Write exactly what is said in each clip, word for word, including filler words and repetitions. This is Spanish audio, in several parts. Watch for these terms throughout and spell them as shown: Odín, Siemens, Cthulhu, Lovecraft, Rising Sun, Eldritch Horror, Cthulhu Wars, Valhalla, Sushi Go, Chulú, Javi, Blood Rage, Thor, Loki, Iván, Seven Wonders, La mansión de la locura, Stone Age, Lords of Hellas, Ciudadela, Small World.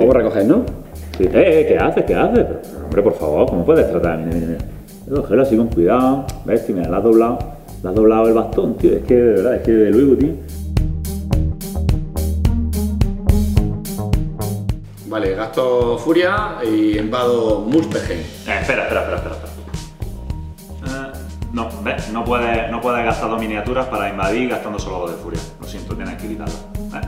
Luego recoges, ¿no? Sí. Eh, eh, ¿qué haces? ¿Qué haces? Pero, hombre, por favor, ¿cómo puedes tratar? Mira, mira, mira. Cogelo así con cuidado, ves, tío, mira, la has doblado, la has doblado el bastón, tío, es que de verdad, es que de luego, tío. Vale, gasto furia y invado Muspegen. Eh, espera, espera, espera, espera. espera. Eh, no, ves, no puedes, no puedes gastar dos miniaturas para invadir gastando solo dos de furia. Lo siento, tienes que quitarlo. Eh.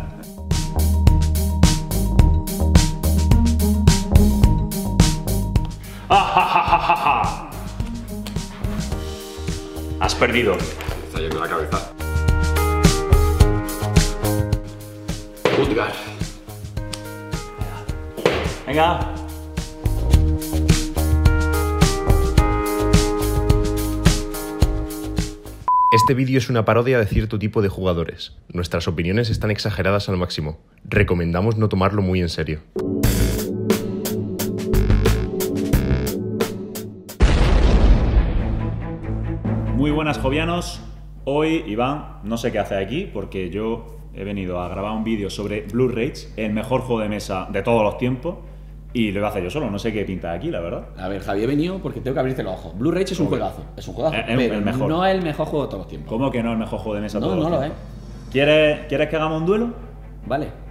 Has perdido. Está yendo la cabeza. Utgar. Venga. Este vídeo es una parodia de cierto tipo de jugadores. Nuestras opiniones están exageradas al máximo. Recomendamos no tomarlo muy en serio. Muy buenas, jovianos. Hoy, Iván, no sé qué hace aquí porque yo he venido a grabar un vídeo sobre Blood Rage, el mejor juego de mesa de todos los tiempos, y lo voy a hacer yo solo, no sé qué pinta aquí, la verdad. A ver, Javier, he venido porque tengo que abrirte los ojos. Blood Rage es un okay. juegazo, es un juegazo, es, es pero el mejor. No es el mejor juego de todos los tiempos. ¿Cómo que no es el mejor juego de mesa de no, todos no los tiempos? No, no lo es. ¿Quieres, ¿Quieres que hagamos un duelo? Vale.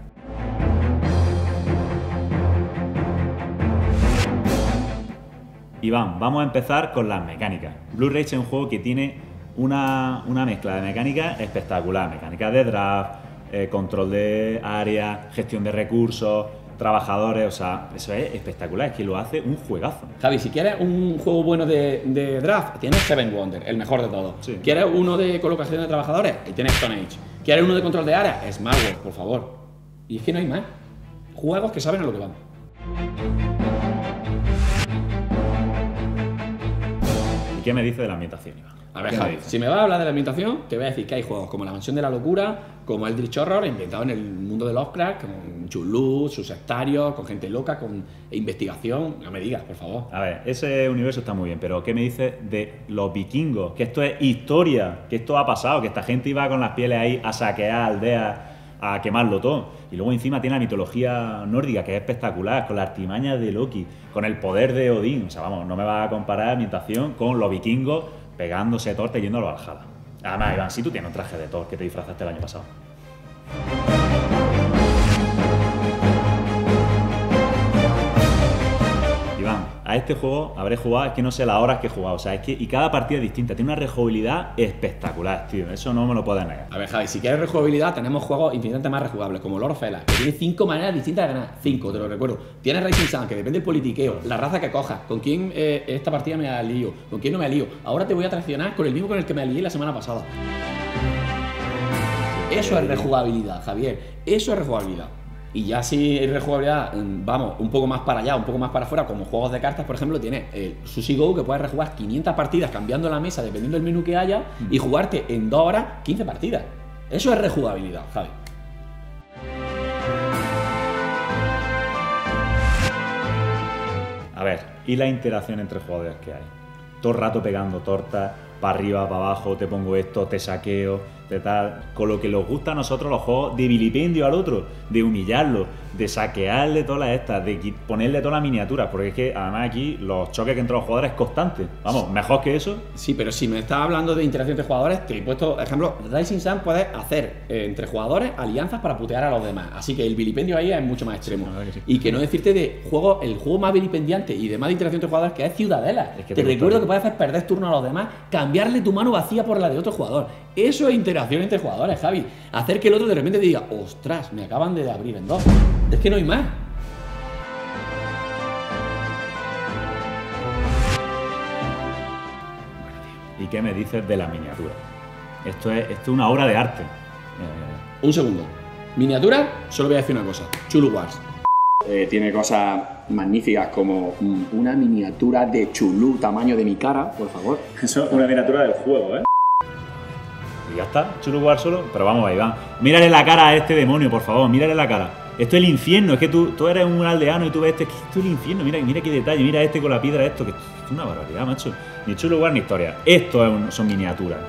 Iván, vamos a empezar con las mecánicas. Blood Rage es un juego que tiene una, una mezcla de mecánicas espectacular. Mecánicas de draft, eh, control de área, gestión de recursos, trabajadores, o sea, eso es espectacular, es que lo hace un juegazo. Javi, si quieres un juego bueno de, de draft, tienes Seven Wonders, el mejor de todos. Sí. ¿Quieres uno de colocación de trabajadores? Y tienes Stone Age. ¿Quieres uno de control de área? Small World, por favor. Y es que no hay más. Juegos que saben a lo que van. ¿Qué me dice de la ambientación, Iván? A ver, Javi, si me vas a hablar de la ambientación, te voy a decir que hay juegos como La Mansión de la Locura, como Eldritch Horror, inventado en el mundo de Lovecraft, con Chulú, sus sectarios, con gente loca, con investigación. No me digas, por favor. A ver, ese universo está muy bien, pero ¿qué me dice de los vikingos? Que esto es historia, que esto ha pasado, que esta gente iba con las pieles ahí a saquear aldeas, a quemarlo todo. Y luego encima tiene la mitología nórdica, que es espectacular, con las artimañas de Loki, con el poder de Odín. O sea, vamos, no me vas a comparar la ambientación con los vikingos pegándose torta y yendo a la Valhalla. Además, Iván, si tú tienes un traje de Thor que te disfrazaste el año pasado. Iván, a este juego habré jugado, es que no sé las horas que he jugado, o sea, es que y cada partida es distinta, tiene una rejugabilidad espectacular, tío, eso no me lo puedes negar. A ver, Javi, si quieres rejugabilidad, tenemos juegos infinitamente más rejugables, como Lords of Hellas, que tiene cinco maneras distintas de ganar, cinco, te lo recuerdo. Tienes Rising Sun, que depende del politiqueo, la raza que cojas, con quién eh, esta partida me alío, con quién no me alío. Ahora te voy a traicionar con el mismo con el que me alié la semana pasada. Eso es rejugabilidad, Javier, eso es rejugabilidad. Y ya si hay rejugabilidad, vamos, un poco más para allá, un poco más para afuera, como juegos de cartas, por ejemplo, tienes el Sushi Go, que puedes rejugar quinientas partidas cambiando la mesa dependiendo del menú que haya y jugarte en dos horas quince partidas. Eso es rejugabilidad, Javi. A ver, ¿y la interacción entre jugadores que hay? Todo el rato pegando tortas, para arriba, para abajo, te pongo esto, te saqueo, de tal, con lo que nos gusta a nosotros los juegos de vilipendio al otro, de humillarlo, de saquearle todas las estas, de ponerle todas las miniaturas, porque es que además aquí los choques entre los jugadores es constante. Vamos, mejor que eso. Sí, pero si me estás hablando de interacción entre jugadores, te he puesto, por ejemplo, Rising Sun puedes hacer eh, entre jugadores alianzas para putear a los demás, así que el vilipendio ahí es mucho más extremo. Sí, no, sí. Y que no decirte de juego, el juego más vilipendiante y demás de interacción entre jugadores que es Ciudadela. Es que te, te recuerdo bien. Que puedes hacer perder turno a los demás, cambiarle tu mano vacía por la de otro jugador. Eso es interacción entre jugadores, Javi. Hacer que el otro de repente te diga, ostras, me acaban de abrir en dos. Es que no hay más. ¿Y qué me dices de la miniatura? Esto es, esto es una obra de arte. Eh... Un segundo. Miniatura, solo voy a decir una cosa. Cthulhu Wars. Eh, tiene cosas magníficas como una miniatura de Cthulhu tamaño de mi cara, por favor. Eso es una miniatura del juego, ¿eh? Y ya está, Cthulhu Wars solo, pero vamos a Iván. Mírale la cara a este demonio, por favor, mírale la cara. Esto es el infierno, es que tú, tú eres un aldeano y tú ves este, que esto es el infierno, mira, mira qué detalle, mira este con la piedra, esto, que esto es una barbaridad, macho. Ni Cthulhu Wars ni historia, esto es un, son miniaturas.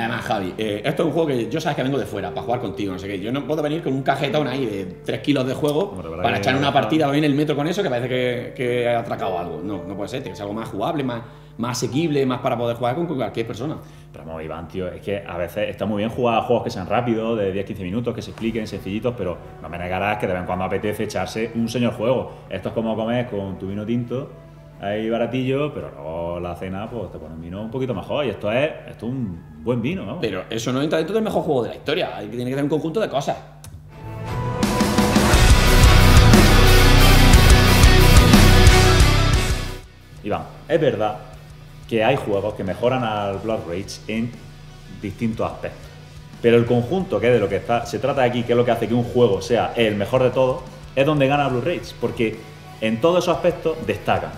Además, Javi, eh, esto es un juego que yo sabes que vengo de fuera para jugar contigo, no sé qué. Yo no puedo venir con un cajetón ahí de tres kilos de juego bueno, para echar una partida o en el metro con eso que parece que, que he atracado algo. No, no puede ser, tiene que ser algo más jugable, más, más asequible, más para poder jugar con cualquier persona. Ramón, Iván, tío, es que a veces está muy bien jugar a juegos que sean rápidos, de diez a quince minutos, que se expliquen, sencillitos, pero no me negarás que de vez en cuando apetece echarse un señor juego. Esto es como comer con tu vino tinto. Ahí baratillo, pero luego la cena pues te pone un vino un poquito mejor. Y esto es, esto es un buen vino, ¿no? Pero eso no entra dentro del mejor juego de la historia. Hay que tiene que tener un conjunto de cosas. Iván, es verdad que hay juegos que mejoran al Blood Rage en distintos aspectos. Pero el conjunto, que es de lo que está, se trata aquí, que es lo que hace que un juego sea el mejor de todos, es donde gana Blood Rage. Porque en todos esos aspectos destacan.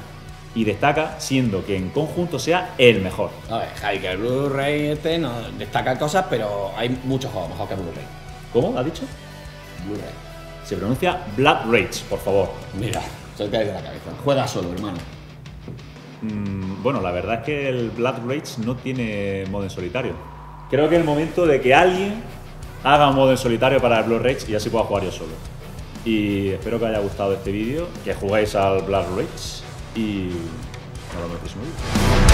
Y destaca siendo que en conjunto sea el mejor. A ver, Javi, que el Blood Rage este no destaca cosas, pero hay muchos juegos mejor que el Blood Rage. ¿Cómo? ¿Has dicho? Blood Rage. Se pronuncia Blood Rage, por favor. Mira, se cae de la cabeza. Juega solo, hermano. Mm, bueno, la verdad es que el Blood Rage no tiene modo en solitario. Creo que es el momento de que alguien haga un modo en solitario para el Blood Rage y así pueda jugar yo solo. Y espero que os haya gustado este vídeo, que juguéis al Blood Rage. Y nos vemos el próximo vídeo.